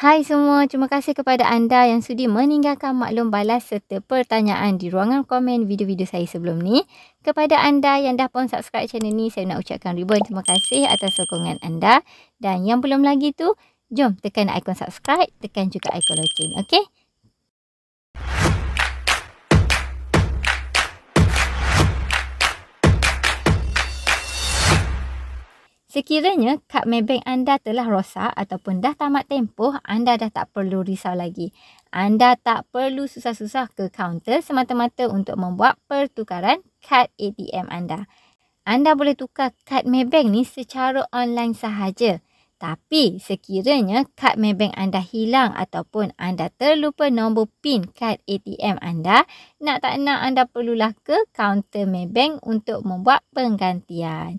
Hai semua, terima kasih kepada anda yang sudi meninggalkan maklum balas serta pertanyaan di ruangan komen video-video saya sebelum ni. Kepada anda yang dah pun subscribe channel ni, saya nak ucapkan ribuan terima kasih atas sokongan anda. Dan yang belum lagi tu, jom tekan ikon subscribe, tekan juga ikon loceng, okey? Sekiranya kad Maybank anda telah rosak ataupun dah tamat tempoh, anda dah tak perlu risau lagi. Anda tak perlu susah-susah ke kaunter semata-mata untuk membuat pertukaran kad ATM anda. Anda boleh tukar kad Maybank ni secara online sahaja. Tapi sekiranya kad Maybank anda hilang ataupun anda terlupa nombor PIN kad ATM anda, nak tak nak anda perlulah ke kaunter Maybank untuk membuat penggantian.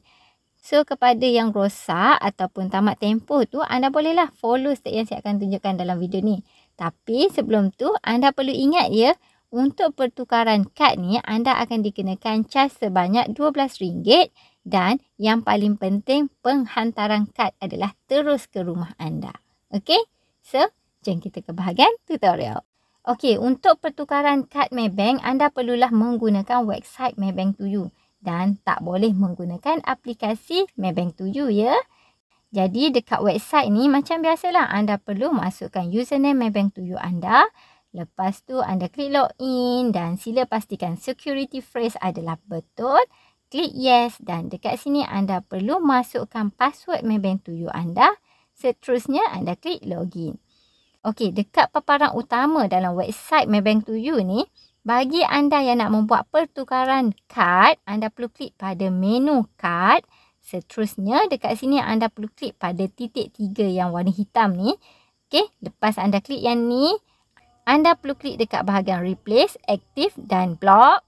So, kepada yang rosak ataupun tamat tempoh tu, anda bolehlah follow step yang saya akan tunjukkan dalam video ni. Tapi sebelum tu, anda perlu ingat ya, untuk pertukaran kad ni, anda akan dikenakan caj sebanyak RM12 dan yang paling penting, penghantaran kad adalah terus ke rumah anda. Okey? So, jom kita ke bahagian tutorial. Okey, untuk pertukaran kad Maybank, anda perlulah menggunakan website Maybank2U. Dan tak boleh menggunakan aplikasi Maybank2U ya. Jadi dekat website ni macam biasalah, anda perlu masukkan username Maybank2U anda. Lepas tu anda klik login dan sila pastikan security phrase adalah betul. Klik yes dan dekat sini anda perlu masukkan password Maybank2U anda. Seterusnya anda klik login. Okey, dekat paparan utama dalam website Maybank2U ni, bagi anda yang nak membuat pertukaran kad, anda perlu klik pada menu kad. Seterusnya, dekat sini anda perlu klik pada titik 3 yang warna hitam ni. Okey, lepas anda klik yang ni, anda perlu klik dekat bahagian replace, active dan block.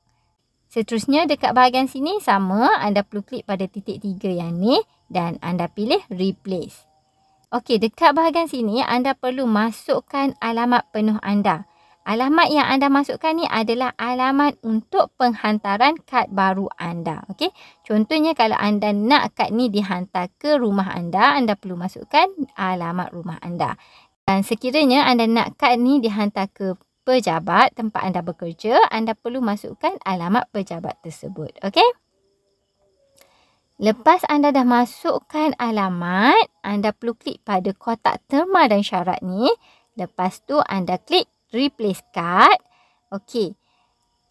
Seterusnya, dekat bahagian sini sama, anda perlu klik pada titik 3 yang ni dan anda pilih replace. Okey, dekat bahagian sini anda perlu masukkan alamat penuh anda. Alamat yang anda masukkan ni adalah alamat untuk penghantaran kad baru anda. Okey. Contohnya kalau anda nak kad ni dihantar ke rumah anda, anda perlu masukkan alamat rumah anda. Dan sekiranya anda nak kad ni dihantar ke pejabat tempat anda bekerja, anda perlu masukkan alamat pejabat tersebut. Okey. Lepas anda dah masukkan alamat, anda perlu klik pada kotak terma dan syarat ni. Lepas tu anda klik replace card. Okey.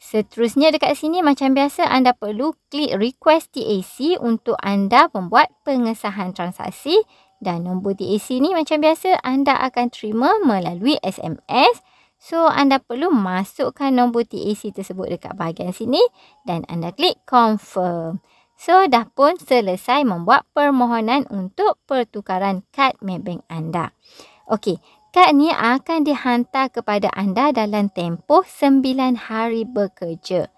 Seterusnya dekat sini macam biasa anda perlu klik request TAC untuk anda membuat pengesahan transaksi dan nombor TAC ni macam biasa anda akan terima melalui SMS. So anda perlu masukkan nombor TAC tersebut dekat bahagian sini dan anda klik confirm. So dah pun selesai membuat permohonan untuk pertukaran kad Maybank anda. Okey. Kad ni akan dihantar kepada anda dalam tempoh 9 hari bekerja.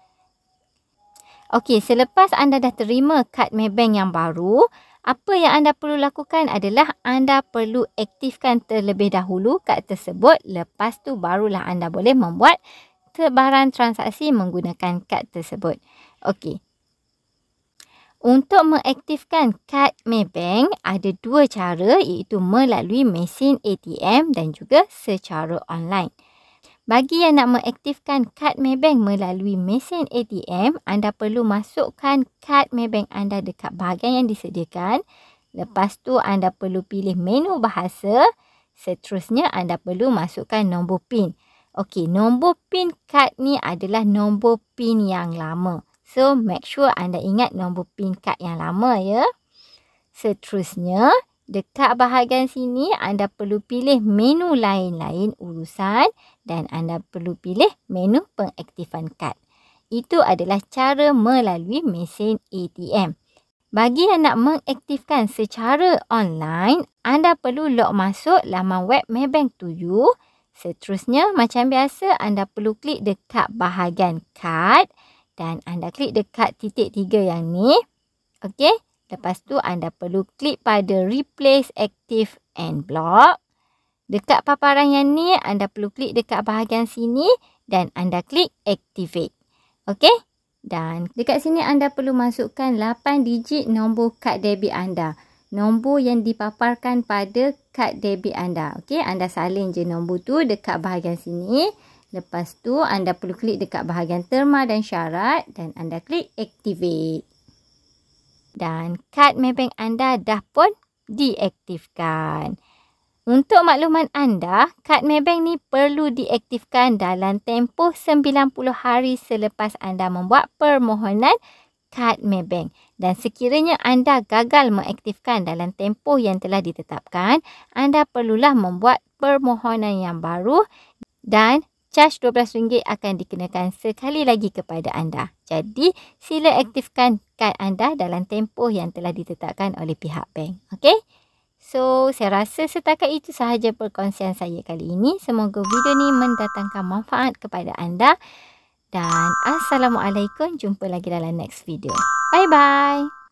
Okey, selepas anda dah terima kad Maybank yang baru, apa yang anda perlu lakukan adalah anda perlu aktifkan terlebih dahulu kad tersebut. Lepas tu barulah anda boleh membuat sebarang transaksi menggunakan kad tersebut. Okey. Untuk mengaktifkan kad Maybank ada dua cara, iaitu melalui mesin ATM dan juga secara online. Bagi yang nak mengaktifkan kad Maybank melalui mesin ATM, anda perlu masukkan kad Maybank anda dekat bahagian yang disediakan. Lepas tu anda perlu pilih menu bahasa. Seterusnya anda perlu masukkan nombor PIN. Okey, nombor PIN kad ni adalah nombor PIN yang lama. So, make sure anda ingat nombor PIN kad yang lama ya. Seterusnya, dekat bahagian sini anda perlu pilih menu lain-lain urusan dan anda perlu pilih menu pengaktifan kad. Itu adalah cara melalui mesin ATM. Bagi yang nak mengaktifkan secara online, anda perlu log masuk laman web Maybank2U. Seterusnya, macam biasa anda perlu klik dekat bahagian kad. Dan anda klik dekat titik 3 yang ni. Okey. Lepas tu anda perlu klik pada replace, active and block. Dekat paparan yang ni anda perlu klik dekat bahagian sini. Dan anda klik activate. Okey. Dan dekat sini anda perlu masukkan 8 digit nombor kad debit anda. nombor yang dipaparkan pada kad debit anda. Okey, anda salin je nombor tu dekat bahagian sini. Lepas tu anda perlu klik dekat bahagian terma dan syarat dan anda klik activate. Dan kad Maybank anda dah pun diaktifkan. Untuk makluman anda, kad Maybank ni perlu diaktifkan dalam tempoh 90 hari selepas anda membuat permohonan kad Maybank. Dan sekiranya anda gagal mengaktifkan dalam tempoh yang telah ditetapkan, anda perlulah membuat permohonan yang baru dan caj RM12 akan dikenakan sekali lagi kepada anda. Jadi, sila aktifkan kad anda dalam tempoh yang telah ditetapkan oleh pihak bank. Okey? So, saya rasa setakat itu sahaja perkongsian saya kali ini. Semoga video ni mendatangkan manfaat kepada anda. Dan Assalamualaikum. Jumpa lagi dalam next video. Bye-bye.